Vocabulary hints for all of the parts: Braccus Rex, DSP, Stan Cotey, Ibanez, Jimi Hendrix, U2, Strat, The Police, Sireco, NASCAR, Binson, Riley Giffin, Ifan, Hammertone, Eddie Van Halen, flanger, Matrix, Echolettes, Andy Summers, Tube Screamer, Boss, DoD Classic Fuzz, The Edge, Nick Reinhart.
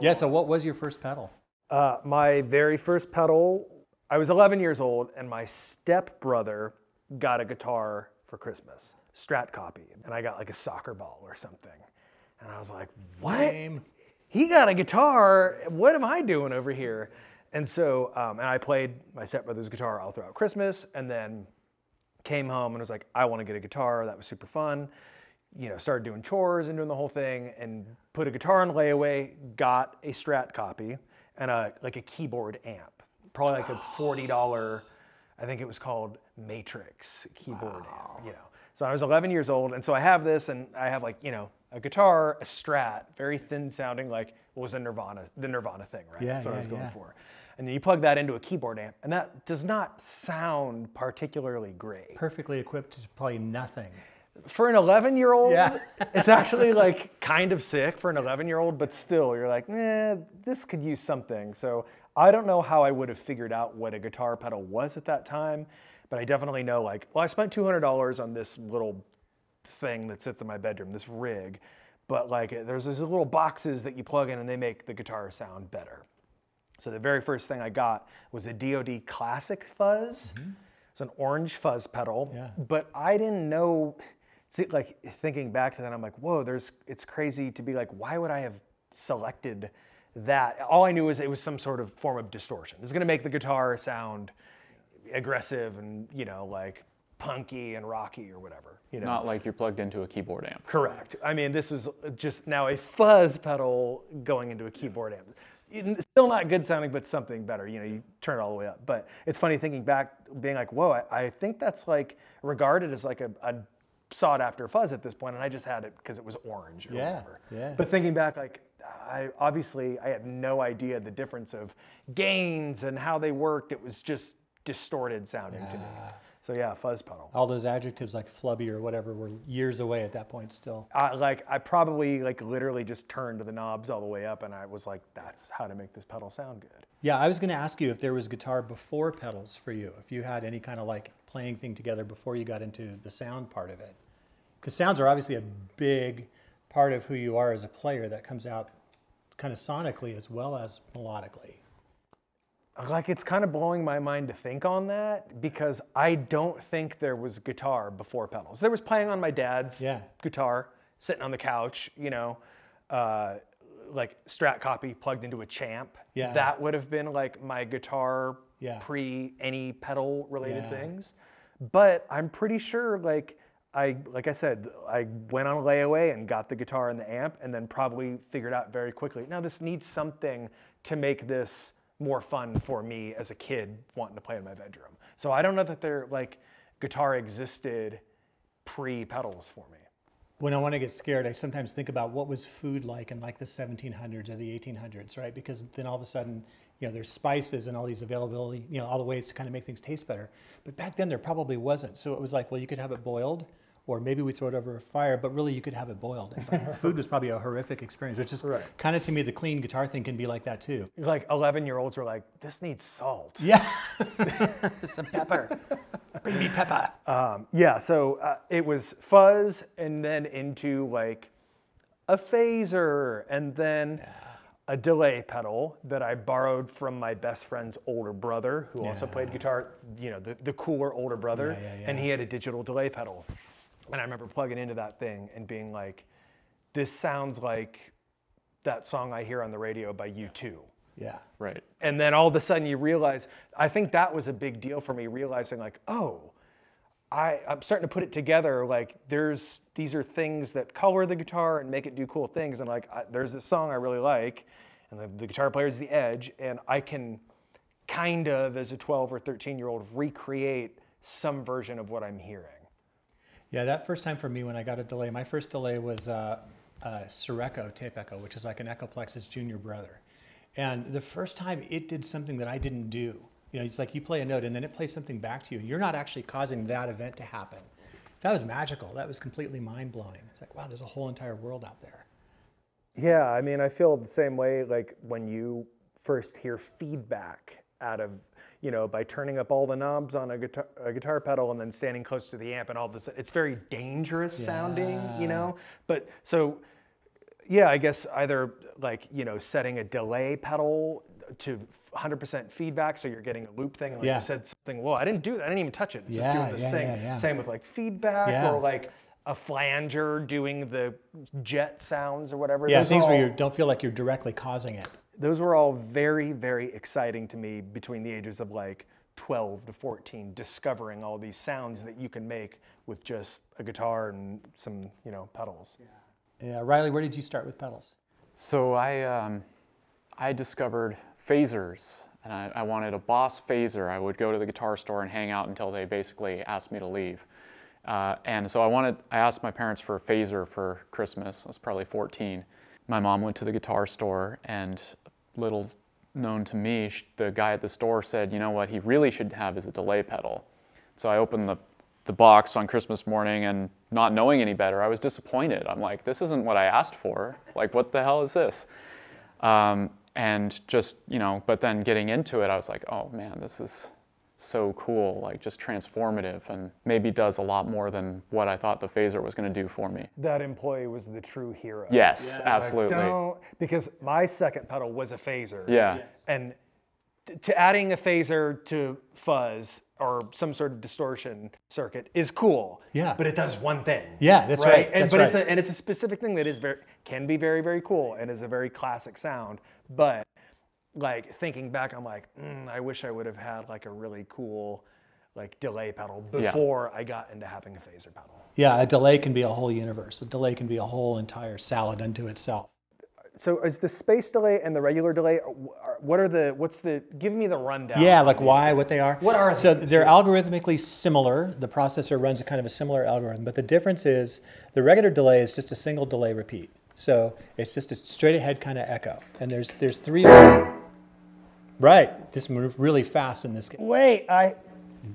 Yeah, so what was your first pedal? My very first pedal, I was 11 years old, and my stepbrother got a guitar for Christmas, Strat copy, and I got like a soccer ball or something. And I was like, what? Lame. He got a guitar, what am I doing over here? And so, and I played my stepbrother's guitar all throughout Christmas, and then came home and was like, I want to get a guitar, that was super fun. You know, started doing chores and doing the whole thing, and put a guitar on layaway, got a Strat copy, and like a keyboard amp. Probably like a $40, I think it was called Matrix keyboard amp, you know. So I was 11 years old, and so I have this, and I have like, you know, a guitar, a Strat, very thin sounding, like what was a Nirvana, the Nirvana thing, right? Yeah, that's what I was going for. And then you plug that into a keyboard amp, and that does not sound particularly great. Perfectly equipped to play nothing. For an 11-year-old, it's actually like kind of sick for an 11-year-old, but still you're like, eh, this could use something. So I don't know how I would have figured out what a guitar pedal was at that time, but I definitely know like, well, I spent $200 on this little thing that sits in my bedroom, this rig, but like there's these little boxes that you plug in and they make the guitar sound better. So the very first thing I got was a DoD Classic Fuzz. Mm-hmm. It's an orange fuzz pedal, but I didn't know, see, like thinking back to that, I'm like, whoa, it's crazy to be like, why would I have selected that? All I knew was it was some sort of form of distortion. It's gonna make the guitar sound aggressive and, you know, like punky and rocky or whatever. You know? Not like you're plugged into a keyboard amp. Correct. I mean, this was just now a fuzz pedal going into a keyboard amp. It's still not good sounding, but something better. You know, you turn it all the way up. But it's funny thinking back, being like, whoa, I think that's like regarded as like a sought after fuzz at this point, and I just had it because it was orange or whatever. Yeah. But thinking back, like, I had no idea the difference of gains and how they worked. It was just distorted sounding to me. So yeah, fuzz pedal. All those adjectives like flubby or whatever were years away at that point still. Like I probably like literally just turned the knobs all the way up and I was like, that's how to make this pedal sound good. Yeah, I was gonna ask you if there was guitar before pedals for you, if you had any kind of like playing thing together before you got into the sound part of it. Because sounds are obviously a big part of who you are as a player that comes out kind of sonically as well as melodically. Like, it's kind of blowing my mind to think on that because I don't think there was guitar before pedals. There was playing on my dad's guitar, sitting on the couch, you know, like Strat copy plugged into a Champ. Yeah. That would have been like my guitar pre any pedal related things. But I'm pretty sure like I said, I went on layaway and got the guitar and the amp and then probably figured out very quickly, now this needs something to make this more fun for me as a kid wanting to play in my bedroom. So I don't know that they're like guitar existed pre-pedals for me. When I want to get scared, I sometimes think about what was food like in like the 1700s or the 1800s, right? Because then all of a sudden, you know, there's spices and all these availability, you know, all the ways to kind of make things taste better. But back then there probably wasn't. So it was like, well, you could have it boiled or maybe we throw it over a fire, but really you could have it boiled. Food was probably a horrific experience, which is kind of, to me, the clean guitar thing can be like that too. Like 11-year-olds are like, this needs salt. Yeah, some pepper, bring me pepper. Yeah, so it was fuzz and then into like a phaser and then a delay pedal that I borrowed from my best friend's older brother who also played guitar, you know, the cooler older brother, and he had a digital delay pedal. And I remember plugging into that thing and being like, this sounds like that song I hear on the radio by U2. Yeah, right. And then all of a sudden you realize, I think that was a big deal for me, realizing like, oh, I'm starting to put it together. Like these are things that color the guitar and make it do cool things. And like, there's this song I really like, and the guitar player is The Edge, and I can kind of, as a 12 or 13-year-old, recreate some version of what I'm hearing. Yeah, that first time for me when I got a delay, my first delay was Sireco tape echo, which is like an Echolettes' junior brother. And the first time it did something that I didn't do. You know, it's like you play a note and then it plays something back to you. You're not actually causing that event to happen. That was magical. That was completely mind-blowing. It's like, wow, there's a whole entire world out there. Yeah, I mean, I feel the same way like when you first hear feedback out of, you know, by turning up all the knobs on a guitar pedal and then standing close to the amp and all this, it's very dangerous sounding, you know? But so yeah, I guess either like, you know, setting a delay pedal to 100% feedback, so you're getting a loop thing. Like, yeah, you said something low. I didn't do that. I didn't even touch it. It's just doing this thing. Same with like feedback, or like a flanger doing the jet sounds or whatever. Yeah, those things all, where you don't feel like you're directly causing it. Those were all very, very exciting to me between the ages of like 12 to 14, discovering all these sounds that you can make with just a guitar and some, you know, pedals. Yeah, yeah. Riley, where did you start with pedals? So I discovered phasers, and I wanted a Boss phaser. I would go to the guitar store and hang out until they basically asked me to leave. And so I asked my parents for a phaser for Christmas. I was probably 14. My mom went to the guitar store, and little known to me, the guy at the store said, you know what he really should have is a delay pedal. So I opened the box on Christmas morning, and not knowing any better, I was disappointed. I'm like, this isn't what I asked for. Like, what the hell is this? And just, you know, but then getting into it, I was like, oh man, this is so cool, like just transformative, and maybe does a lot more than what I thought the phaser was going to do for me. That employee was the true hero. Yes, yes, absolutely. Like, don't, because my second pedal was a phaser. Yeah. Yes. And to adding a phaser to fuzz or some sort of distortion circuit is cool. Yeah. But it does one thing. Yeah, that's right. And it's a specific thing that is can be very, very cool and is a very classic sound. But like thinking back, I'm like, I wish I would have had like a really cool like delay pedal before I got into having a phaser pedal. Yeah, a delay can be a whole universe. A delay can be a whole entire salad unto itself. So is the space delay and the regular delay, give me the rundown. Yeah, like what they are. What are so they're algorithmically similar. The processor runs a kind of a similar algorithm, but the difference is the regular delay is just a single delay repeat. So it's just a straight ahead kind of echo. And there's three. Right, this moved really fast in this game. Wait, I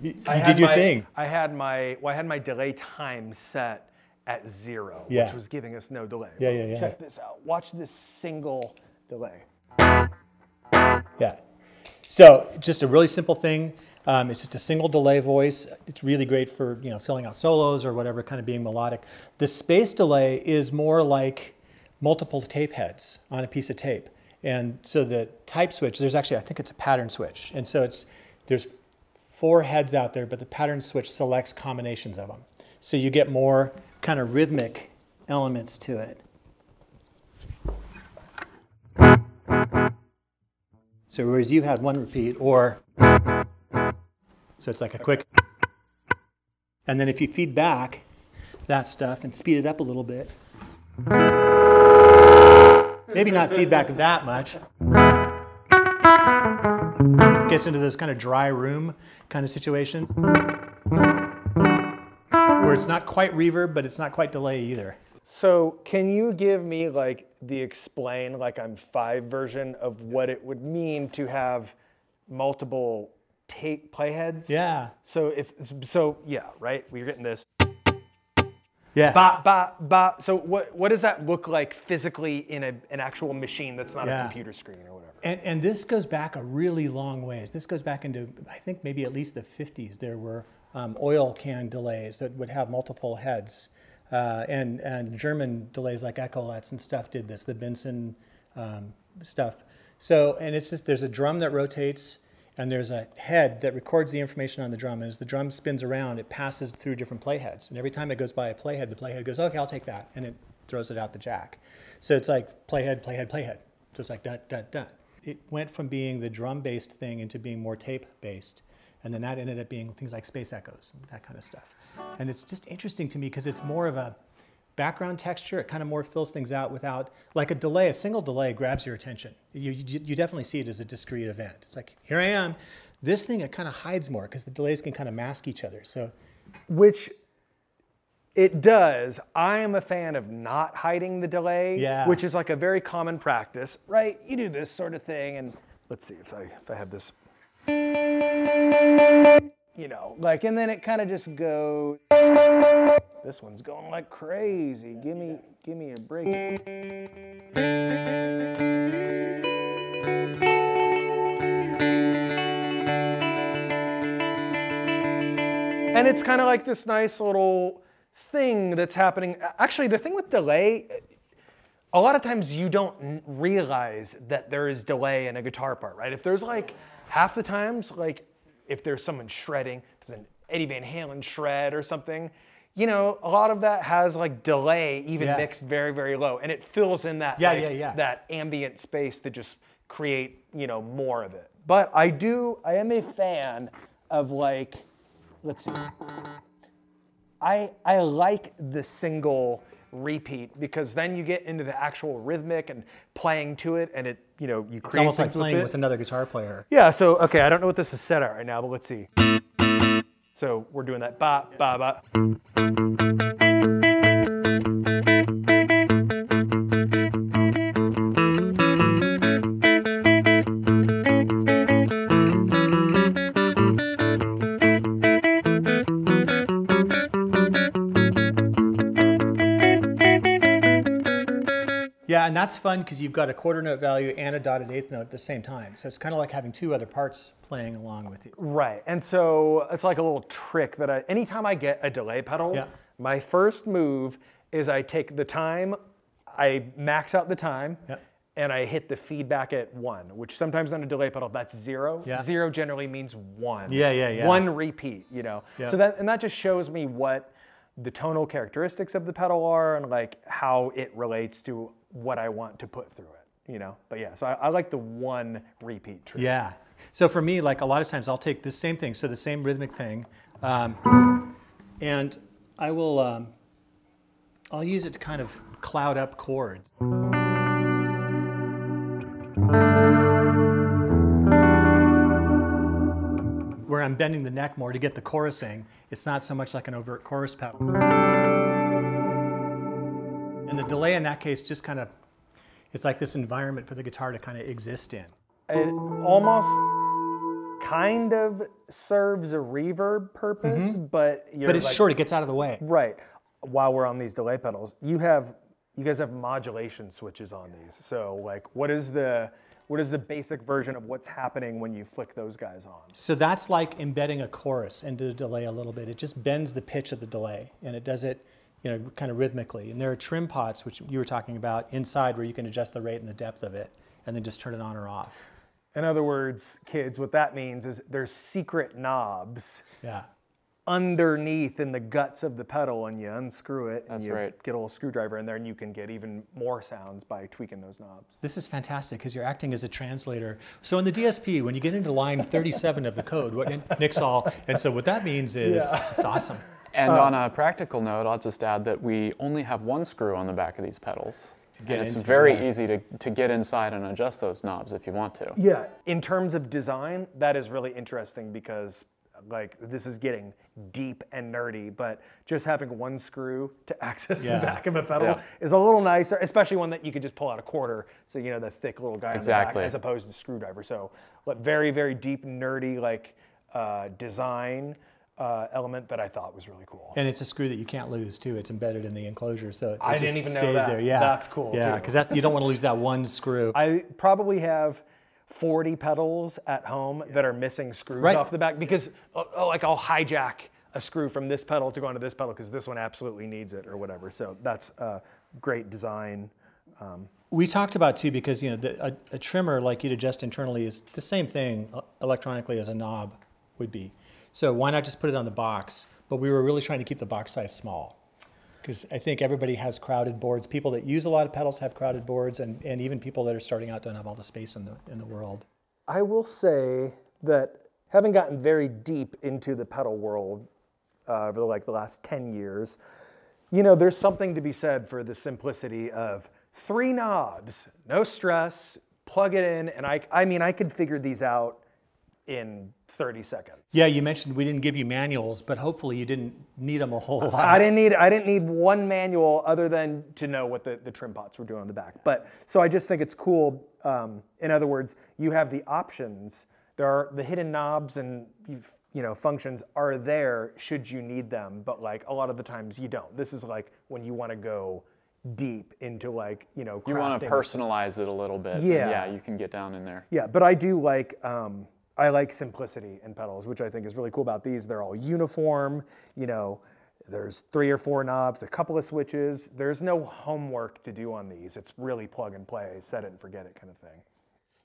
did your thing. I had my delay time set at 0, which was giving us no delay. Yeah, yeah, yeah. Check this out. Watch this single delay. Yeah. So just a really simple thing. It's just a single delay voice. It's really great for, you know, filling out solos or whatever, kind of being melodic. The space delay is more like multiple tape heads on a piece of tape. And so the type switch, there's actually, I think it's a pattern switch. And so there's 4 heads out there, but the pattern switch selects combinations of them. So you get more kind of rhythmic elements to it. So whereas you had one repeat, or, so it's like a quick, and then if you feed back that stuff and speed it up a little bit, maybe not feedback that much. Gets into those kind of dry room kind of situations where it's not quite reverb, but it's not quite delay either. So can you give me like the explain like I'm 5 version of what it would mean to have multiple tape playheads? Yeah. So, right, we're getting this. Yeah. Ba, ba, ba. So what does that look like physically in an actual machine that's not a computer screen or whatever? And this goes back a really long ways. This goes back into, I think, maybe at least the 50s. There were oil can delays that would have multiple heads. And German delays like Echolettes and stuff did this, the Binson stuff. So, and it's just, there's a drum that rotates, and there's a head that records the information on the drum. And as the drum spins around, it passes through different playheads. And every time it goes by a playhead, the playhead goes, okay, I'll take that. And it throws it out the jack. So it's like playhead, playhead, playhead. So it's like dun, dun, dun. It went from being the drum-based thing into being more tape-based. And then that ended up being things like space echoes and that kind of stuff. And it's just interesting to me because it's more of a background texture. It kind of more fills things out without, like a delay, a single delay grabs your attention. You definitely see it as a discrete event. It's like, here I am. This thing, it kind of hides more because the delays can kind of mask each other. So, which it does. I am a fan of not hiding the delay, which is like a very common practice, right? You do this sort of thing, and let's see if I have this. You know, like, and then it kind of just goes. This one's going like crazy. Give me a break. And it's kind of like this nice little thing that's happening. Actually, the thing with delay, a lot of times you don't realize that there is delay in a guitar part, right? If there's like half the times, like if there's someone shredding, if there's an Eddie Van Halen shred or something, you know, a lot of that has like delay even mixed very, very low. And it fills in that, that ambient space to just create, you know, more of it. But I am a fan of like, let's see. I like the single repeat because then you get into the actual rhythmic and playing to it, and it, you know, you create things. It's almost like playing with another guitar player. Yeah, so, okay, I don't know what this is set at right now, but let's see. So we're doing that ba, ba, ba. Yeah, and that's fun because you've got a quarter note value and a dotted eighth note at the same time. So it's kind of like having two other parts playing along with you. Right, and so it's like a little trick that anytime I get a delay pedal, my first move is I take the time, I max out the time, and I hit the feedback at 1, which sometimes on a delay pedal, that's 0. 0 generally means 1. One repeat, you know. So that, and that just shows me what the tonal characteristics of the pedal are and like how it relates to what I want to put through it, you know? But yeah, so I like the one repeat trick. Yeah, so for me, like a lot of times I'll take the same thing, so the same rhythmic thing, and I will, I'll use it to kind of cloud up chords. Where I'm bending the neck more to get the chorusing, it's not so much like an overt chorus pattern. And the delay in that case just kind of, it's like this environment for the guitar to kind of exist in. It almost kind of serves a reverb purpose, but you're but it's like, short, it gets out of the way. Right. While we're on these delay pedals, you guys have modulation switches on these. So like, what is the basic version of what's happening when you flick those guys on? So that's like embedding a chorus into the delay a little bit. It just bends the pitch of the delay, and it does it, you know, kind of rhythmically. And there are trim pots, which you were talking about, inside where you can adjust the rate and the depth of it, and then just turn it on or off. In other words, kids, what that means is there's secret knobs underneath in the guts of the pedal, and you unscrew it, and you get a little screwdriver in there, and you can get even more sounds by tweaking those knobs. This is fantastic, because you're acting as a translator. So in the DSP, when you get into line 37 of the code, what Nick's all, and so what that means is, it's awesome. And on a practical note, I'll just add that we only have one screw on the back of these pedals. And it's very easy to get inside and adjust those knobs if you want to. Yeah, in terms of design, that is really interesting because like this is getting deep and nerdy, but just having one screw to access the back of a pedal is a little nicer, especially one that you could just pull out a quarter, so you know, the thick little guy on the back, as opposed to screwdriver. So very, very deep, nerdy like design. Element that I thought was really cool. And it's a screw that you can't lose too. It's embedded in the enclosure, so it just didn't even stays know that. There. Yeah, that's cool. Yeah, because you don't want to lose that one screw. I probably have 40 pedals at home that are missing screws off the back because, like, I'll hijack a screw from this pedal to go onto this pedal because this one absolutely needs it or whatever. So that's great design. We talked about too, because you know a trimmer like you'd adjust internally is the same thing electronically as a knob would be. So why not just put it on the box? But we were really trying to keep the box size small because I think everybody has crowded boards. People that use a lot of pedals have crowded boards, and even people that are starting out don't have all the space in the world. I will say that having gotten very deep into the pedal world over like the last 10 years, you know, there's something to be said for the simplicity of 3 knobs, no stress, plug it in, and I mean, I could figure these out in 30 seconds. Yeah, you mentioned we didn't give you manuals, but hopefully you didn't need them a whole lot. I didn't need one manual other than to know what the trim pots were doing on the back. But so I just think it's cool. In other words, you have the options. There are the hidden knobs and functions are there should you need them, but like a lot of the times you don't. This is like when you want to go deep into like, you know, crafting. You want to personalize it a little bit. Yeah. Yeah, you can get down in there. Yeah, but I do like I like simplicity in pedals, which I think is really cool about these. They're all uniform, you know, There's 3 or 4 knobs, a couple of switches. There's no homework to do on these. It's really plug and play, set it and forget it kind of thing.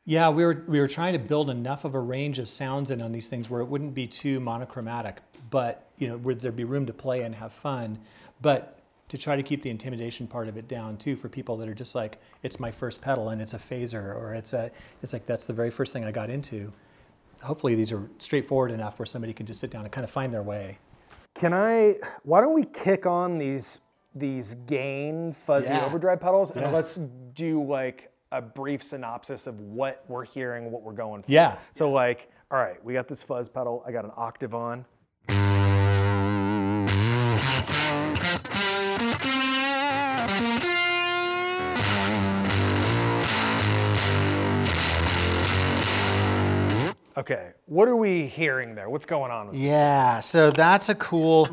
Yeah, we were trying to build enough of a range of sounds in on these things where it wouldn't be too monochromatic, but you know, would there be room to play and have fun, but to try to keep the intimidation part of it down too for people that are just like, it's my first pedal and it's a phaser, or it's like, that's the very first thing I got into. Hopefully these are straightforward enough where somebody can just sit down and kind of find their way. Why don't we kick on these gain fuzzy overdrive pedals, and let's do like a brief synopsis of what we're hearing, what we're going for. Yeah. So like, all right, we got this fuzz pedal. I got an octave on. Okay, what are we hearing there? What's going on with that? Yeah, so that's a cool...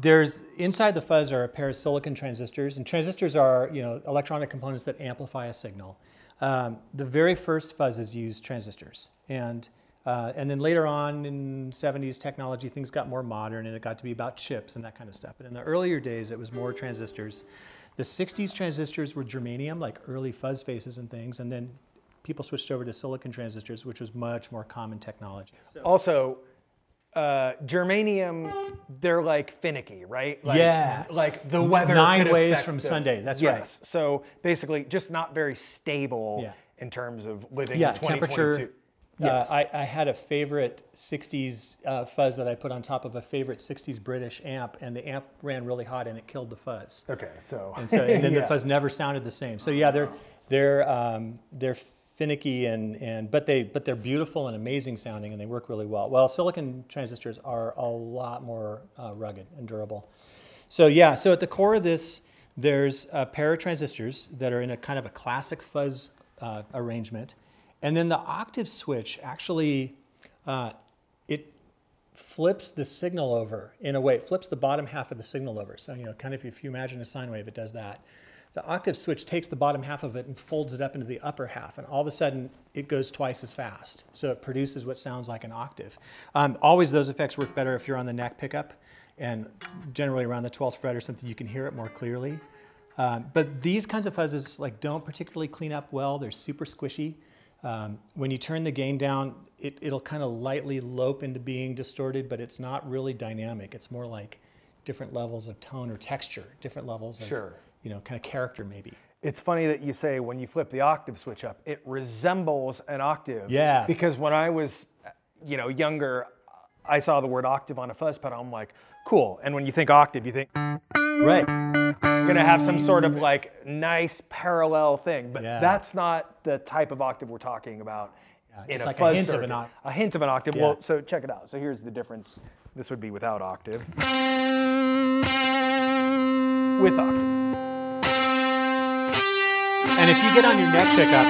There's, inside the fuzz are a pair of silicon transistors, and transistors are, you know, electronic components that amplify a signal. The very first fuzzes used transistors, and then later on in 70s technology, things got more modern, and it got to be about chips and that kind of stuff. But in the earlier days, it was more transistors. The 60s transistors were germanium, like early fuzz faces and things, and then people switched over to silicon transistors, which was much more common technology. Also, germanium, they're like finicky, right? Like, yeah. Like the weather. 9 ways from Sunday, that's right. Yes, so basically just not very stable in terms of living in 2022. Temperature. Yes. I had a favorite 60s fuzz that I put on top of a favorite 60s British amp, and the amp ran really hot and it killed the fuzz. Okay, so. And then the fuzz never sounded the same. So yeah, they're finicky but they're beautiful and amazing sounding, and they work really well. Well, silicon transistors are a lot more rugged and durable. So yeah, so at the core of this, there's a pair of transistors that are in a kind of a classic fuzz arrangement, and then the octave switch actually it flips the signal over in a way. It flips the bottom half of the signal over. So you know, kind of if you imagine a sine wave, it does that. The octave switch takes the bottom half of it and folds it up into the upper half, and all of a sudden it goes twice as fast. So it produces what sounds like an octave. Always those effects work better if you're on the neck pickup, and generally around the 12th fret or something, you can hear it more clearly. But these kinds of fuzzes like don't particularly clean up well. They're super squishy. When you turn the gain down, it'll kind of lightly lope into being distorted, but it's not really dynamic. It's more like different levels of tone or texture, different levels of you know, kind of character maybe. It's funny that you say when you flip the octave switch up, it resembles an octave. Yeah. Because when I was, you know, younger, I saw the word octave on a fuzz pedal. I'm like, cool. And when you think octave, you think, right, you're gonna have some sort of like nice parallel thing. But that's not the type of octave we're talking about. Yeah, it's like a hint of an octave. A hint of an octave. Yeah. Well, so check it out. So here's the difference. This would be without octave. With octave. And if you get on your neck pickup.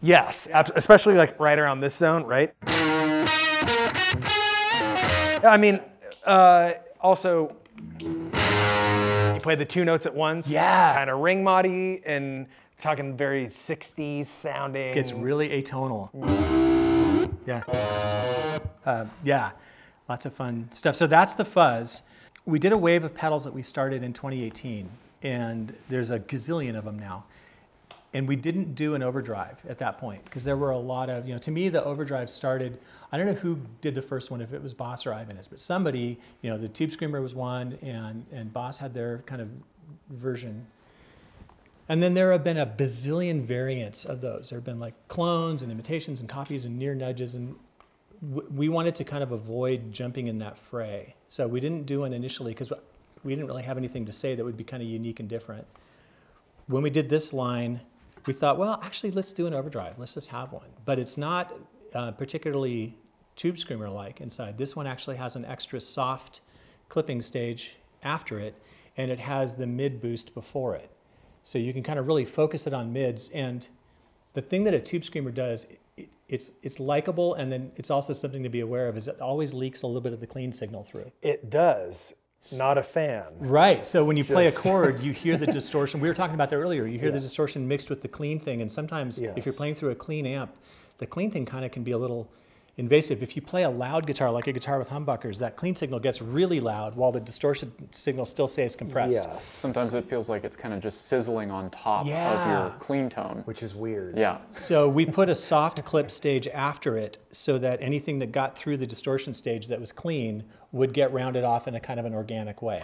Yes, especially like right around this zone, right? I mean, also, you play the 2 notes at once. Yeah. Kind of ring moddy and talking very 60s sounding. It's really atonal. Yeah. Yeah, lots of fun stuff. So that's the fuzz. We did a wave of pedals that we started in 2018. And there's a gazillion of them now. And we didn't do an overdrive at that point because there were a lot of, you know, to me the overdrive started, I don't know who did the first one, if it was Boss or Ibanez, but somebody, you know, the Tube Screamer was one, and Boss had their kind of version. And then there have been a bazillion variants of those. There have been like clones and imitations and copies and near nudges, and we wanted to kind of avoid jumping in that fray. So we didn't do one initially because we didn't really have anything to say that would be kind of unique and different. When we did this line, we thought, well, actually, let's do an overdrive. Let's just have one. But it's not particularly Tube Screamer-like inside. This one actually has an extra soft clipping stage after it, and it has the mid boost before it. So you can kind of really focus it on mids. And the thing that a Tube Screamer does, it's likable, and then it's also something to be aware of, is it always leaks a little bit of the clean signal through. It does. Not a fan. Right, so when you play a chord, you hear the distortion. We were talking about that earlier. You hear the distortion mixed with the clean thing, and sometimes if you're playing through a clean amp, the clean thing kind of can be a little, invasive. If you play a loud guitar, like a guitar with humbuckers, that clean signal gets really loud while the distortion signal still stays compressed. Yeah. Sometimes it feels like it's kind of just sizzling on top of your clean tone. Which is weird. Yeah. So we put a soft clip stage after it so that anything that got through the distortion stage that was clean would get rounded off in a kind of an organic way.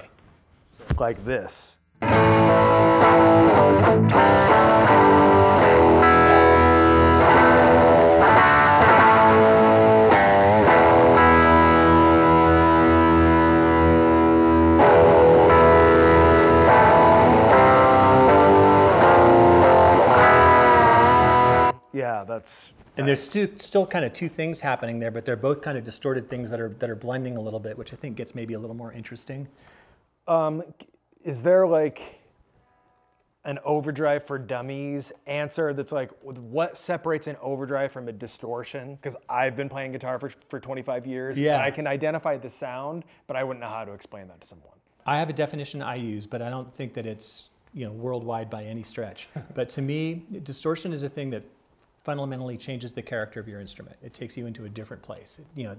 Like this. Yeah, that's... And there's still kind of two things happening there, but they're both kind of distorted things that are blending a little bit, which I think gets maybe a little more interesting. Is there like an overdrive for dummies answer that's like, what separates an overdrive from a distortion? Because I've been playing guitar for 25 years, and I can identify the sound, but I wouldn't know how to explain that to someone. I have a definition I use, but I don't think that it's, you know, worldwide by any stretch. But to me, distortion is a thing that fundamentally changes the character of your instrument. It takes you into a different place. You know,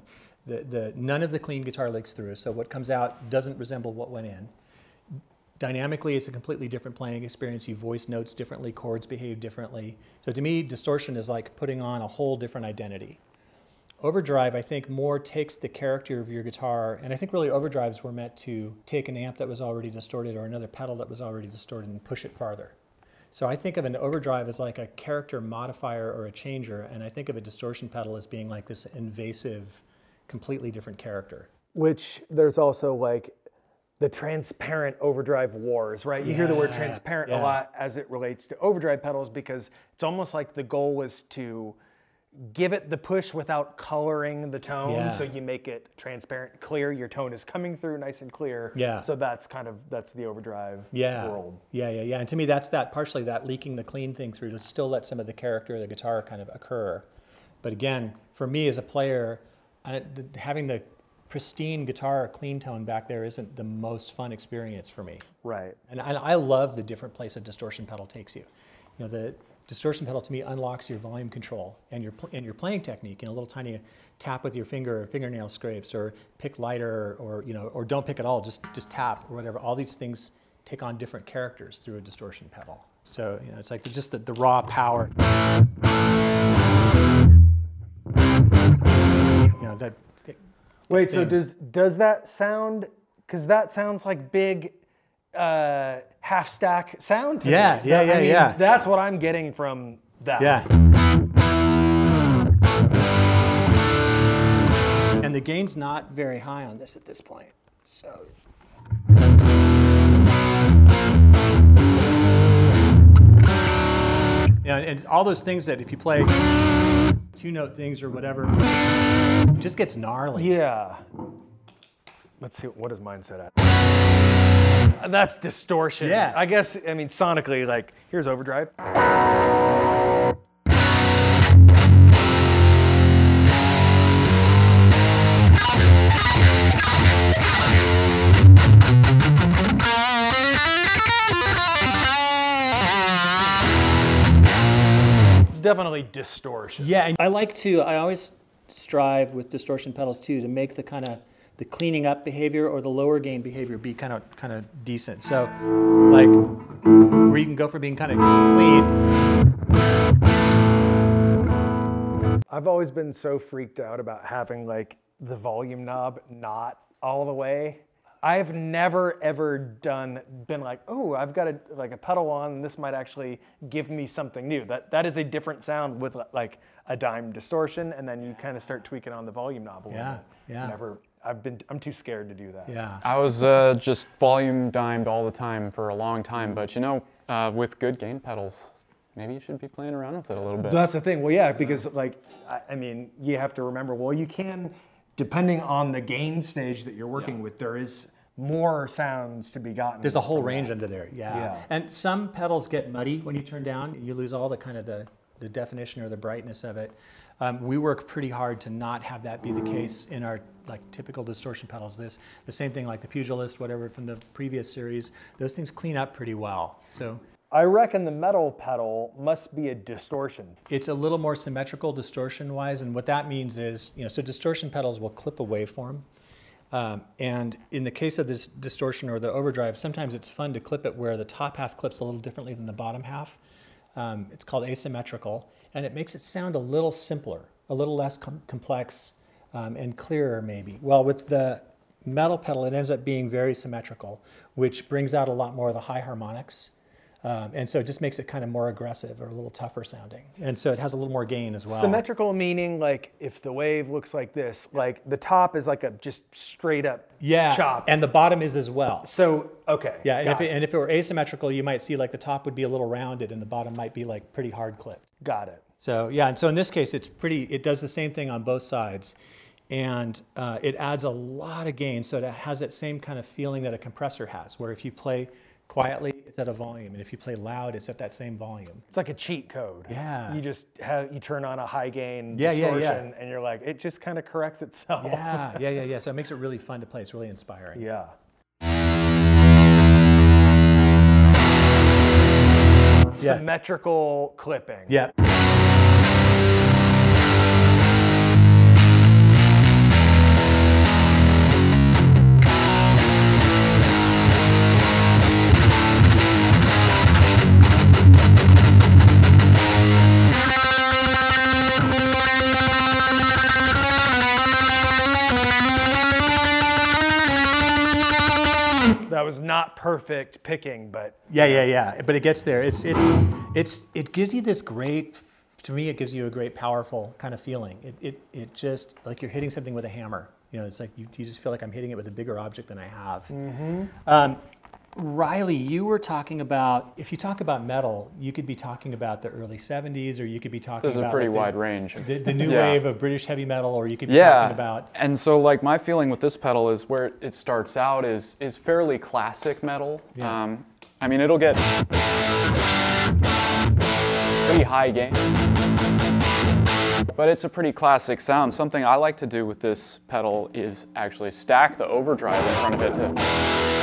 none of the clean guitar leaks through, so what comes out doesn't resemble what went in. Dynamically, it's a completely different playing experience. You voice notes differently, chords behave differently. So to me, distortion is like putting on a whole different identity. Overdrive, I think, more takes the character of your guitar, and I think really overdrives were meant to take an amp that was already distorted or another pedal that was already distorted and push it farther. So I think of an overdrive as like a character modifier or a changer, and I think of a distortion pedal as being like this invasive, completely different character. Which there's also like the transparent overdrive wars, right? You hear the word transparent a lot as it relates to overdrive pedals, because it's almost like the goal is to give it the push without coloring the tone, so you make it transparent, clear. Your tone is coming through nice and clear. Yeah. So that's kind of, that's the overdrive world. Yeah. And to me, that's that partially that leaking the clean thing through to still let some of the character of the guitar kind of occur. But again, for me as a player, having the pristine guitar, clean tone back there isn't the most fun experience for me. Right. And I love the different place a distortion pedal takes you. You know, the distortion pedal to me unlocks your volume control and your playing technique. You know, a little tiny tap with your finger, or fingernail scrapes, or pick lighter, or you know, or don't pick at all, just tap or whatever. All these things take on different characters through a distortion pedal. So you know, it's like just the raw power. You know that. Wait, so does that sound, because that sounds like big half stack sound to me. Yeah. That's what I'm getting from that. Yeah. And the gain's not very high on this at this point, so. Yeah, and it's all those things that if you play two-note things or whatever, it just gets gnarly. Yeah. Let's see, what does mine set at? That's distortion. Yeah. I guess, I mean, sonically, like, here's overdrive. Definitely distortion. Yeah, and I always strive with distortion pedals too to make the kind of the cleaning up behavior or the lower gain behavior be kind of decent. So like where you can go for being kind of clean. I've always been so freaked out about having like the volume knob not all the way. I've never ever been like, oh, I've got a pedal on, and this might actually give me something new. That is a different sound with like a dime distortion, and then you kind of start tweaking on the volume knob a little bit. Yeah. I'm too scared to do that. Yeah. I was just volume dimed all the time for a long time, but you know, with good gain pedals, maybe you should be playing around with it a little bit. That's the thing. Well, yeah, because like, I mean, you have to remember. Well, you can, depending on the gain stage that you're working with, there is more sounds to be gotten. There's a whole range under there, And some pedals get muddy when you turn down. You lose all the kind of the definition or the brightness of it. We work pretty hard to not have that be the case in our like typical distortion pedals. The same thing like the Pugilist, whatever from the previous series. Those things clean up pretty well. So I reckon the metal pedal must be a distortion. It's a little more symmetrical distortion-wise, and what that means is, so distortion pedals will clip a waveform, and in the case of this distortion or the overdrive, sometimes it's fun to clip it where the top half clips a little differently than the bottom half. It's called asymmetrical, and it makes it sound a little simpler, a little less complex, and clearer maybe. Well, with the metal pedal, it ends up being very symmetrical, which brings out a lot more of the high harmonics. And so it just makes it kind of more aggressive or a little tougher sounding. And so it has a little more gain as well. Symmetrical meaning like if the wave looks like this, like the top is like a just straight up chop. And the bottom is as well. So, okay. Yeah, and if it were asymmetrical, you might see like the top would be a little rounded and the bottom might be like pretty hard clipped. Got it. So yeah, and so in this case, it's pretty, it does the same thing on both sides. And it adds a lot of gain. So it has that same kind of feeling that a compressor has, where if you play quietly, it's at a volume, and if you play loud, it's at that same volume. It's like a cheat code. Yeah. You just have, you turn on a high gain distortion, and you're like, it just kind of corrects itself. Yeah. So it makes it really fun to play. It's really inspiring. Yeah. Symmetrical clipping. Yeah. That was not perfect picking, but but it gets there. It gives you this great, to me, it gives you a great powerful kind of feeling. It just like you're hitting something with a hammer. It's like you just feel like I'm hitting it with a bigger object than I have. Mm-hmm. Riley, you were talking about, if you talk about metal, you could be talking about the early 70s, or you could be talking about the new wave of British heavy metal, or you could be talking about... And so like my feeling with this pedal is where it starts out is fairly classic metal. Yeah. I mean, it'll get pretty high gain, but it's a pretty classic sound. Something I like to do with this pedal is actually stack the overdrive in front of it to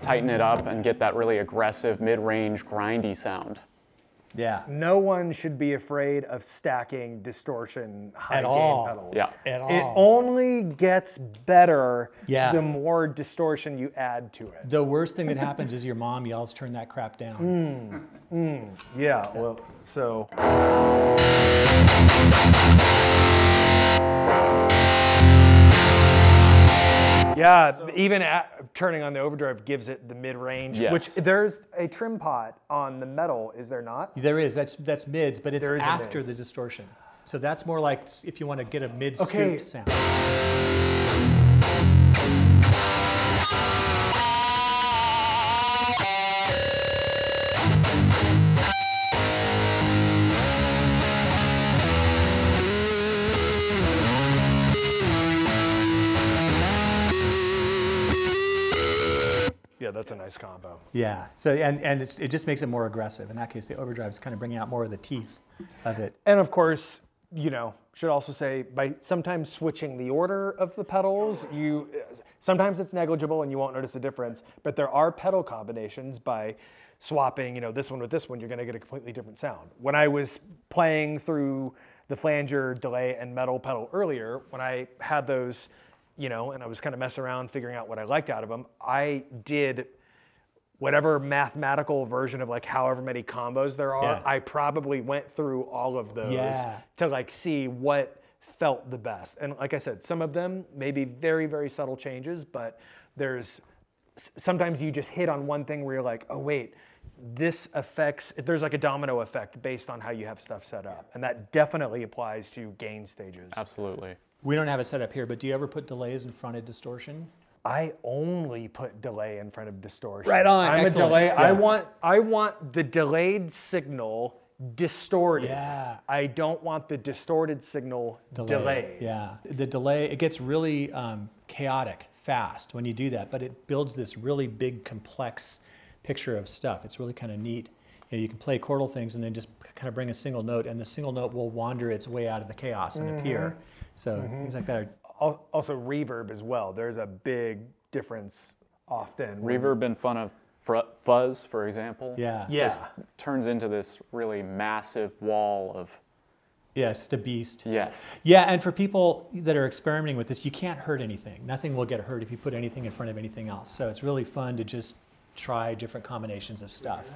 tighten it up and get that really aggressive mid-range grindy sound. Yeah. No one should be afraid of stacking distortion high gain pedals. Yeah. At all. It only gets better the more distortion you add to it. The worst thing that happens is your mom yells, "Turn that crap down." Yeah, well, so. Yeah, so, even turning on the overdrive gives it the mid-range, which there's a trim pot on the metal, is there not? There is, that's mids, but it's after the distortion. So that's more like if you want to get a mid-scoop sound. That's a nice combo. Yeah. So and it just makes it more aggressive. In that case, the overdrive is kind of bringing out more of the teeth of it. And of course, should also say by sometimes switching the order of the pedals, sometimes it's negligible and you won't notice a difference. But there are pedal combinations by swapping, this one with this one, you're going to get a completely different sound. When I was playing through the flanger, delay, and metal pedal earlier, when I had those. And I was kind of messing around figuring out what I liked out of them. I did whatever mathematical version of like however many combos there are. I probably went through all of those to like see what felt the best. And like I said, some of them may be very, very subtle changes, but sometimes you just hit on one thing where you're like, oh wait, there's like a domino effect based on how you have stuff set up. And that definitely applies to gain stages. Absolutely. We don't have it set up here, but do you ever put delays in front of distortion? I only put delay in front of distortion. Right on. Excellent. A delay. Yeah. I want the delayed signal distorted. Yeah. I don't want the distorted signal delayed. Yeah. The delay, it gets really chaotic fast when you do that, but it builds this really big complex picture of stuff. It's really kind of neat. You can play chordal things and then just kind of bring a single note, and the single note will wander its way out of the chaos and appear. So things like that are... Also reverb as well. There's a big difference often. Reverb in front of fuzz, for example. Yeah. Just turns into this really massive wall of... Yes, it's a beast. Yes. Yeah, and for people that are experimenting with this, you can't hurt anything. Nothing will get hurt if you put anything in front of anything else. So it's really fun to just try different combinations of stuff.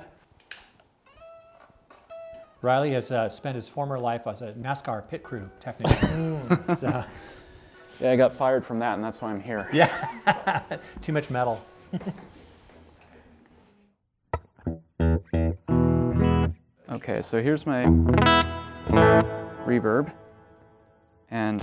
Riley has spent his former life as a NASCAR pit crew technician. So. Yeah, I got fired from that, and that's why I'm here. Yeah, too much metal. Okay, so here's my reverb, and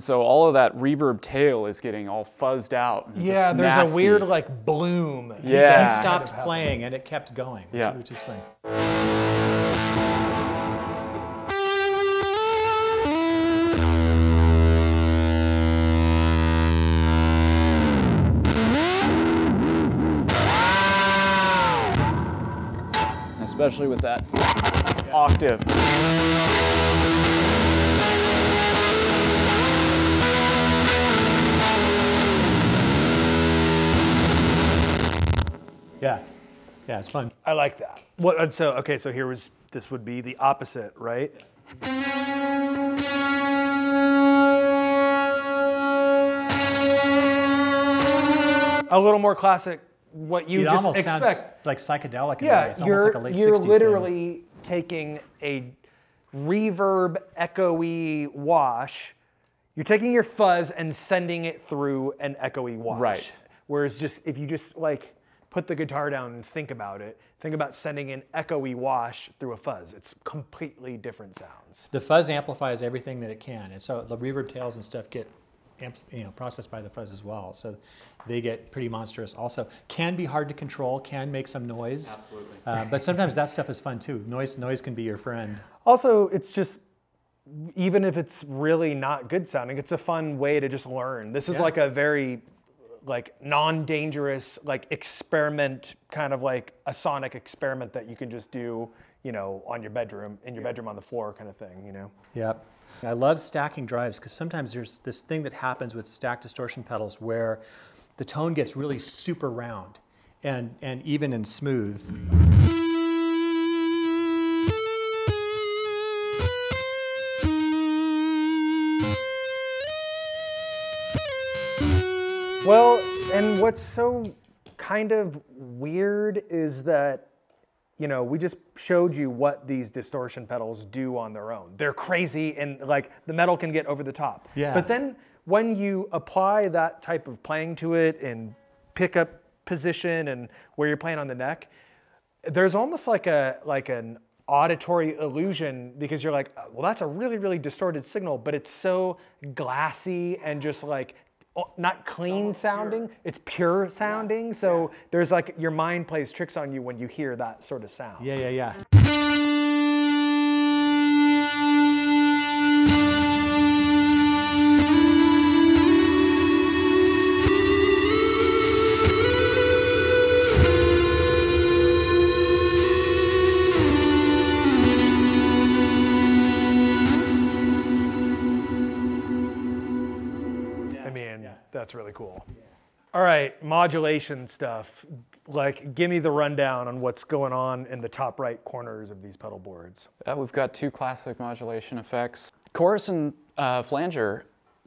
so all of that reverb tail is getting all fuzzed out. And yeah, there's nasty. A weird like bloom. Yeah, he stopped playing and it kept going. Yeah, which is fun. Especially with that octave. Yeah, yeah, it's fun. I like that. What? So okay, so here was this would be the opposite, right? A little more classic. What you just expect? It almost sounds like psychedelic. Yeah, in a way. It's almost like a late 60s you're literally thing. Taking a reverb, echoey wash. You're taking your fuzz and sending it through an echoey wash. Right. Whereas just if you just like. Put the guitar down and think about it. Think about sending an echoey wash through a fuzz. It's completely different sounds. The fuzz amplifies everything that it can. And so the reverb tails and stuff get processed by the fuzz as well. So they get pretty monstrous also. Can be hard to control, can make some noise. Absolutely. But sometimes that stuff is fun too. Noise can be your friend. Also, it's just, even if it's really not good sounding, it's a fun way to just learn. This is like a very, like non-dangerous, like experiment, kind of like a sonic experiment that you can just do, you know, on your bedroom, in your bedroom on the floor kind of thing, you know? Yep. I love stacking drives because sometimes there's this thing that happens with stacked distortion pedals where the tone gets really super round and even and smooth. Well, and what's so kind of weird is that, you know, we just showed you what these distortion pedals do on their own. They're crazy and like the metal can get over the top. Yeah. But then when you apply that type of playing to it and pickup position and where you're playing on the neck, there's almost like a like an auditory illusion because you're like, well, that's a really, really distorted signal, but it's so glassy and just like not clean sounding, it's pure sounding. Yeah. So there's like, your mind plays tricks on you when you hear that sort of sound. Yeah, yeah, yeah. That's really cool. Yeah. All right, modulation stuff. Like, give me the rundown on what's going on in the top right corners of these pedal boards. We've got two classic modulation effects. Chorus and flanger,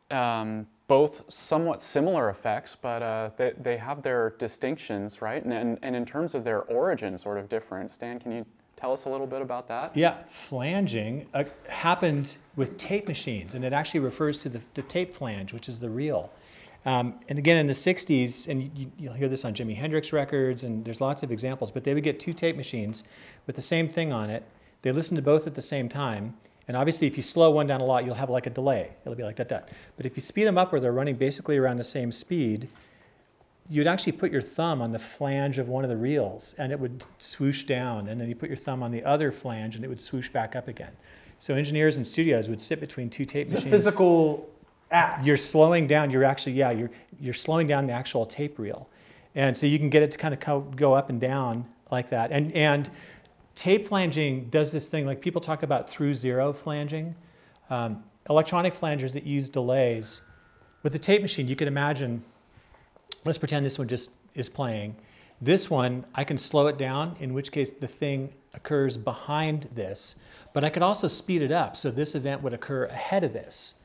both somewhat similar effects, but they have their distinctions, right? And in terms of their origin, sort of different. Stan, can you tell us a little bit about that? Yeah, flanging happened with tape machines, and it actually refers to the tape flange, which is the reel. And again, in the 60s, and you'll hear this on Jimi Hendrix records, and there's lots of examples, but they would get two tape machines with the same thing on it. They listen to both at the same time. And obviously, if you slow one down a lot, you'll have like a delay. It'll be like that, that. But if you speed them up where they're running basically around the same speed, you'd actually put your thumb on the flange of one of the reels, and it would swoosh down. And then you put your thumb on the other flange, and it would swoosh back up again. So engineers in studios would sit between two tape machines. It's a physical... You're slowing down, you're actually, yeah, you're slowing down the actual tape reel. And so you can get it to kind of go up and down like that. And tape flanging does this thing, like people talk about through zero flanging. Electronic flangers that use delays. With the tape machine, you can imagine, let's pretend this one just is playing. This one, I can slow it down, in which case the thing occurs behind this, but I could also speed it up, so this event would occur ahead of this.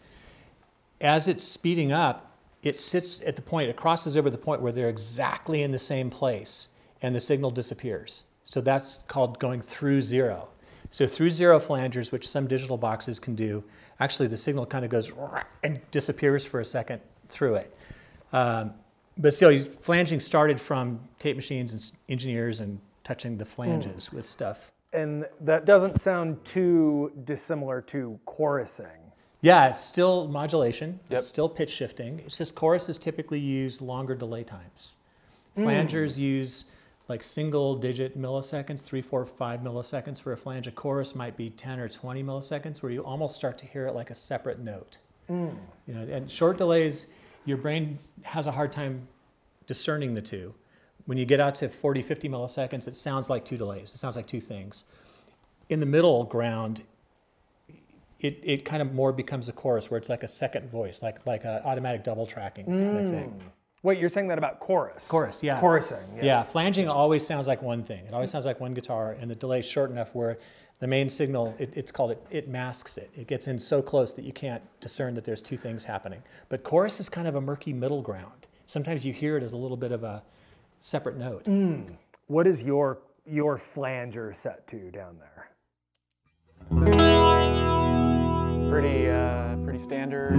As it's speeding up, it sits at the point, it crosses over the point where they're exactly in the same place, and the signal disappears. So that's called going through zero. So through zero flangers, which some digital boxes can do, actually the signal kind of goes and disappears for a second through it. But still, flanging started from tape machines and engineers and touching the flanges with stuff. And that doesn't sound too dissimilar to chorusing. Yeah, it's still modulation, it's still pitch shifting. It's just choruses typically use longer delay times. Flangers use like single digit milliseconds, 3, 4, 5 milliseconds for a flange. A chorus might be 10 or 20 milliseconds where you almost start to hear it like a separate note. You know, and short delays, your brain has a hard time discerning the two. When you get out to 40, 50 milliseconds, it sounds like two delays. It sounds like two things. In the middle ground, it kind of more becomes a chorus where it's like a second voice, like a automatic double tracking kind of thing. Wait, you're saying that about chorus? Chorus, yeah. Chorusing, yes. Yeah, flanging always sounds like one thing. It always sounds like one guitar, and the delay's short enough where the main signal, it masks it. It gets in so close that you can't discern that there's two things happening. But chorus is kind of a murky middle ground. Sometimes you hear it as a little bit of a separate note. What is your flanger set to down there? Pretty, pretty standard,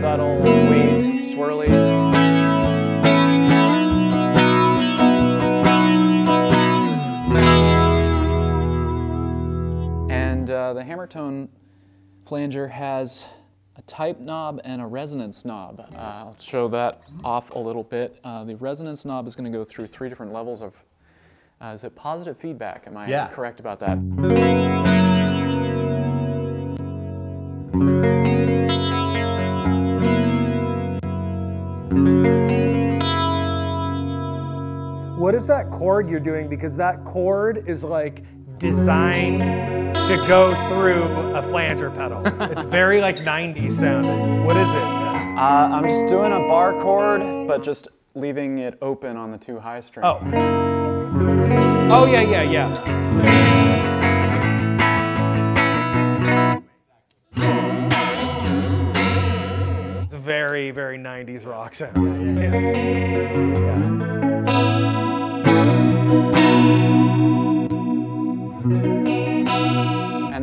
subtle, sweet, swirly. And the Hammertone flanger has a type knob and a resonance knob. I'll show that off a little bit. The resonance knob is going to go through 3 different levels of, is it positive feedback? Am I correct about that? What is that chord you're doing? Because that chord is like designed to go through a flanger pedal. It's very like 90s sounding. What is it? I'm just doing a bar chord, but just leaving it open on the 2 high strings. Oh yeah, yeah, yeah. It's a very, very 90s rock sound.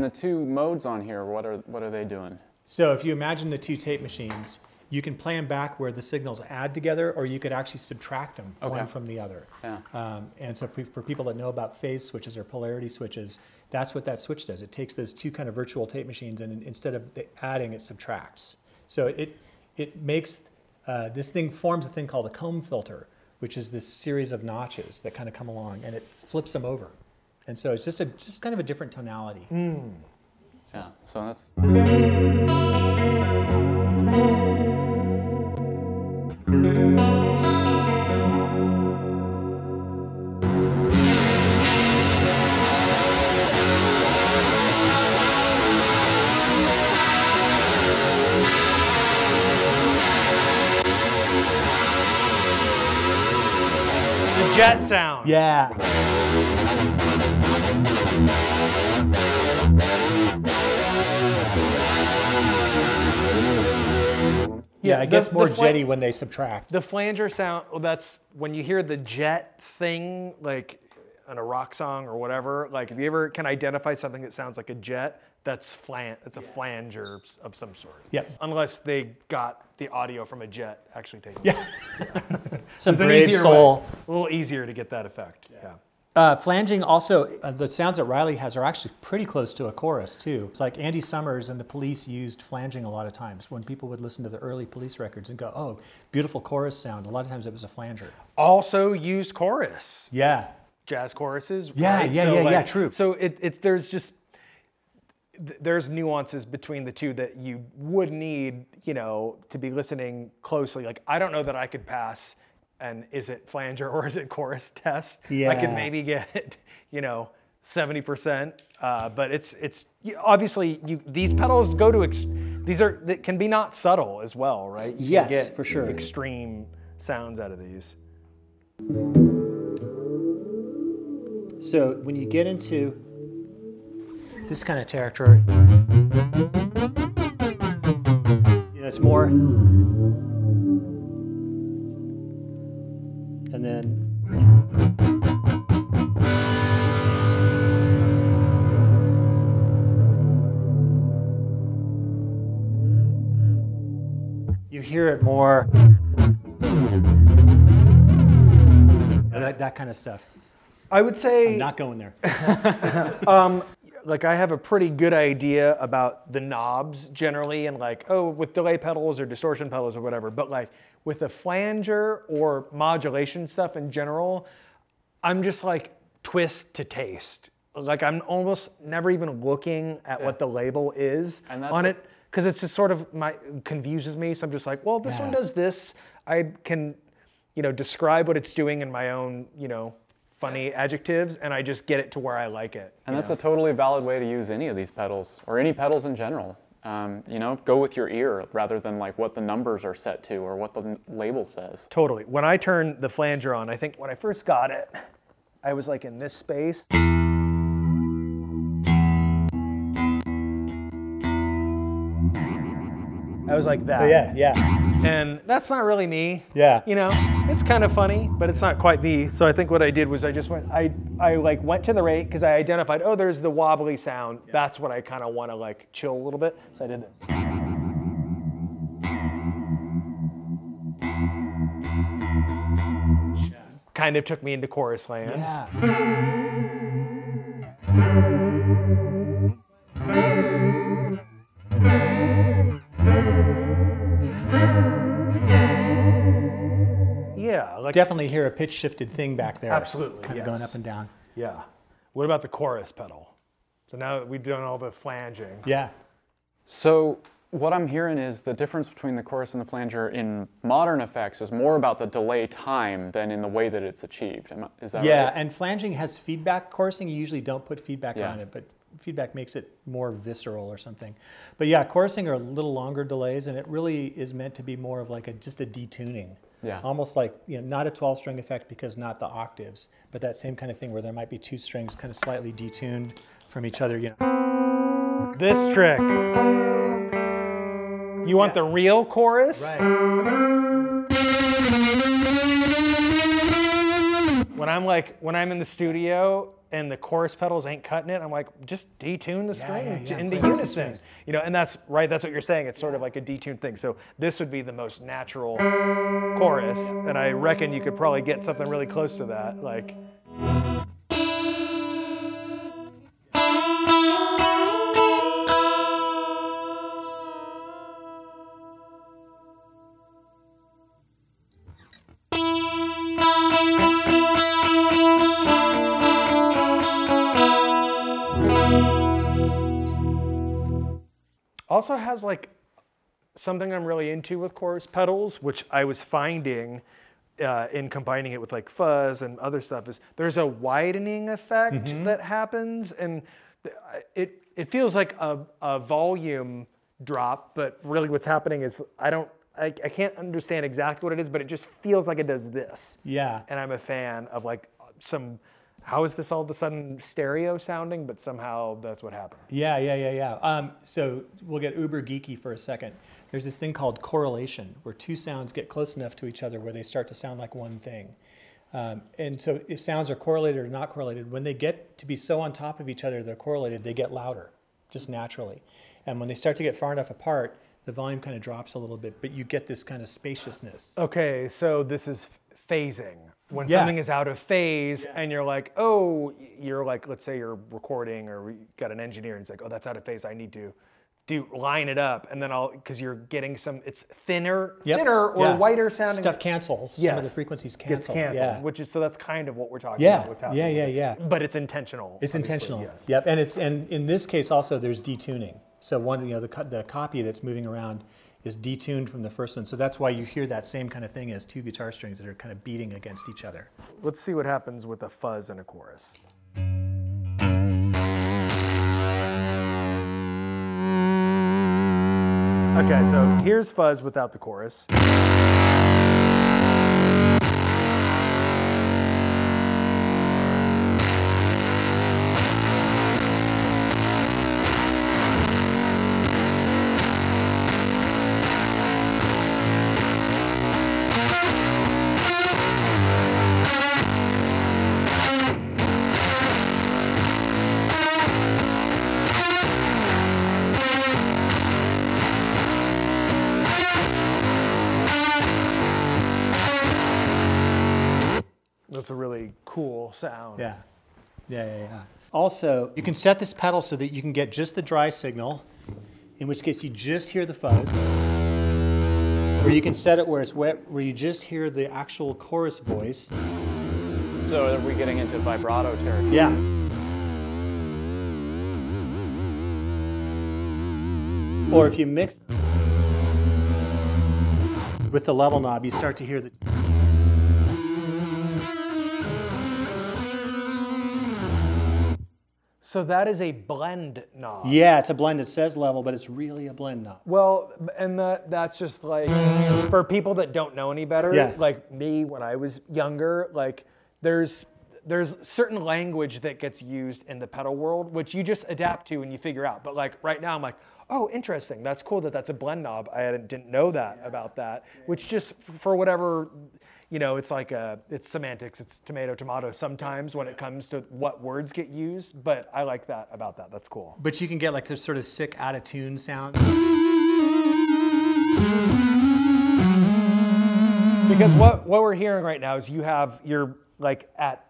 The 2 modes on here, what are they doing? So if you imagine the 2 tape machines, you can play them back where the signals add together, or you could actually subtract them one from the other. And so for people that know about phase switches or polarity switches, that's what that switch does. It takes those 2 kind of virtual tape machines, and instead of adding, it subtracts. So it makes this thing, forms a thing called a comb filter, which is this series of notches that kind of come along, and it flips them over. And so it's just kind of a different tonality. Yeah, so that's... The jet sound. Yeah. Yeah, it gets more jetty when they subtract. The flanger sound, well, that's when you hear the jet thing, like on a rock song or whatever, like if you ever can identify something that sounds like a jet, that's it's a flanger of some sort. Yeah. Unless they got the audio from a jet actually taken. Yeah. Some brave soul. Way, a little easier to get that effect, yeah. Flanging also, the sounds that Riley has are actually pretty close to a chorus too. It's like Andy Summers and the Police used flanging a lot of times when people would listen to the early Police records and go, oh, beautiful chorus sound. A lot of times it was a flanger. Also used chorus. Yeah. Jazz choruses. Yeah, right? True. So there's just, there's nuances between the 2 that you would need, you know, to be listening closely. Like, I don't know that I could pass and is it flanger or is it chorus test? Yeah. I could maybe get, you know, 70%, but it's obviously these pedals go to that can be not subtle as well, right? You yes, get for sure. Extreme sounds out of these. So when you get into this kind of territory, you know, it's more, and then. You hear it more, that kind of stuff. I would say I'm not going there. Like I have a pretty good idea about the knobs generally, and like with delay pedals or distortion pedals or whatever. But like with a flanger or modulation stuff in general, I'm just like twist to taste. Like I'm almost never even looking at what the label is on it. Because it's just sort of confuses me, so I'm just like, well, this one does this. I can, you know, describe what it's doing in my own, you know, funny adjectives, and I just get it to where I like it. And that's a totally valid way to use any of these pedals, or any pedals in general. You know, go with your ear rather than like what the numbers are set to or what the label says. Totally. When I turn the flanger on, I think when I first got it, I was like in this space. I was like that. Oh, yeah, yeah. And that's not really me. Yeah. You know, it's kind of funny, but it's not quite me. So I think what I did was I just went, I like went to the rate because I identified, oh, there's the wobbly sound. Yeah. That's what I kind of want to like chill a little bit. So I did this. Yeah. Kind of took me into chorus land. Yeah. Yeah, like, definitely hear a pitch shifted thing back there. Absolutely, kind of going up and down. Yeah. What about the chorus pedal? So now that we've done all the flanging. Yeah. So what I'm hearing is the difference between the chorus and the flanger in modern effects is more about the delay time than in the way that it's achieved. Is that right? Yeah, and flanging has feedback. Chorusing, you usually don't put feedback on it, but feedback makes it more visceral or something. But yeah, chorusing are a little longer delays, and it really is meant to be more of like a, just a detuning. Yeah. Almost like, you know, not a 12-string effect because not the octaves, but that same kind of thing where there might be two strings kind of slightly detuned from each other, you know. This trick. You want the real chorus? Right. When I'm like, when I'm in the studio and the chorus pedals ain't cutting it, I'm like, just detune the string in the unison. You know, and that's right, that's what you're saying. It's sort of like a detuned thing. So this would be the most natural chorus, and I reckon you could probably get something really close to that, like. Also has like something I'm really into with chorus pedals, which I was finding in combining it with like fuzz and other stuff, is there's a widening effect that happens, and it feels like a volume drop, but really what's happening is I can't understand exactly what it is, but it just feels like it does this. Yeah. And I'm a fan of like some. How is this all of a sudden stereo sounding, but somehow that's what happened? Yeah. So we'll get uber geeky for a second. There's this thing called correlation, where two sounds get close enough to each other where they start to sound like one thing. And so if sounds are correlated or not correlated, when they get to be so on top of each other, they're correlated, they get louder, just naturally. And when they start to get far enough apart, the volume kind of drops a little bit, but you get this kind of spaciousness. Okay, so this is phasing. When something is out of phase and you're like, oh, you're like, let's say you're recording or you got an engineer and he's like, oh, that's out of phase. I need to line it up. And then because you're getting some, it's thinner or whiter sounding. Stuff cancels. Yes. Some of the frequencies cancel. Gets canceled, which is, so that's kind of what we're talking about. What's happening. Yeah. But it's intentional. It's intentional. Yes. Yep. And in this case also there's detuning. So one, you know, the copy that's moving around is detuned from the first one. So that's why you hear that same kind of thing as two guitar strings that are kind of beating against each other. Let's see what happens with a fuzz and a chorus. Okay, so here's fuzz without the chorus. It's a really cool sound. Yeah. Yeah. Also, you can set this pedal so that you can get just the dry signal, in which case you just hear the fuzz. Or you can set it where it's wet, where you just hear the actual chorus voice. So are we getting into vibrato territory? Yeah. Or if you mix with the level knob, you start to hear the... So that is a blend knob. Yeah, it's a blend. It says level, but it's really a blend knob. Well, and that's just like, for people that don't know any better, yeah. Like me when I was younger, like there's certain language that gets used in the pedal world, which you just adapt to and you figure out. But like right now I'm like, oh, interesting. That's cool that that's a blend knob. I didn't know that about that, which just for whatever, you know, it's like it's semantics, it's tomato, tomato sometimes when it comes to what words get used, but I like that about that, that's cool. But you can get like this sort of sick out of tune sound. Because what we're hearing right now is you have, you're like at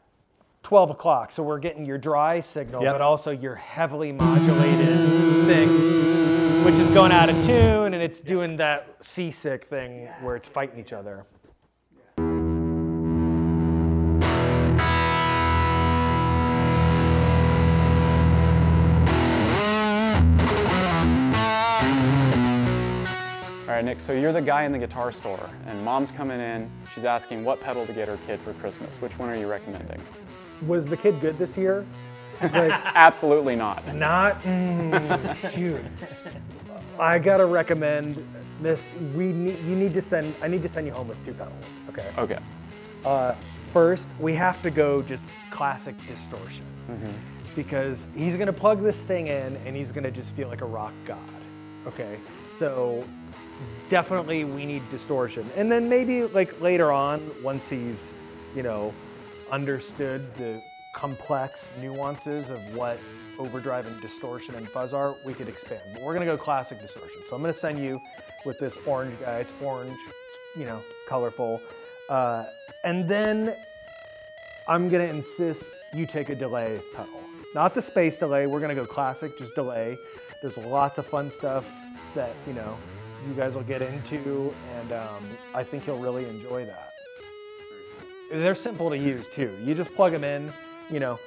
12 o'clock, so we're getting your dry signal, but also your heavily modulated thing, which is going out of tune and it's doing that seasick thing where it's fighting each other. All right, Nick, so you're the guy in the guitar store, and mom's coming in, she's asking what pedal to get her kid for Christmas. Which one are you recommending? Was the kid good this year? Like, absolutely not. Shoot. I gotta recommend this, I need to send you home with two pedals, okay? Okay. First, we have to go just classic distortion, because he's gonna plug this thing in and he's gonna just feel like a rock god, okay? So definitely we need distortion. And then maybe like later on, once he's, you know, understood the complex nuances of what overdrive and distortion and fuzz are, we could expand. But we're gonna go classic distortion. So I'm gonna send you with this orange guy. It's orange, it's, you know, colorful. And then I'm gonna insist you take a delay pedal. Not the space delay, we're gonna go classic, just delay. There's lots of fun stuff that, you know, you guys will get into, and I think you'll really enjoy that. They're simple to use too. You just plug them in, you know,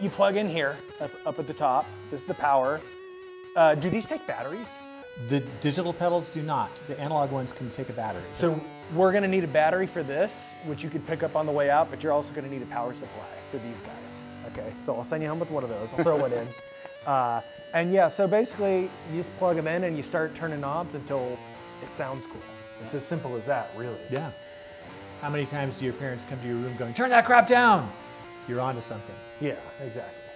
you plug in here, up at the top, this is the power. Do these take batteries? The digital pedals do not. The analog ones can take a battery. So we're gonna need a battery for this, which you could pick up on the way out, but you're also gonna need a power supply for these guys. Okay, so I'll send you home with one of those, I'll throw one in. And yeah, so basically you just plug them in and you start turning knobs until it sounds cool. It's as simple as that, really. Yeah. How many times do your parents come to your room going, turn that crap down? You're onto something. Yeah, exactly.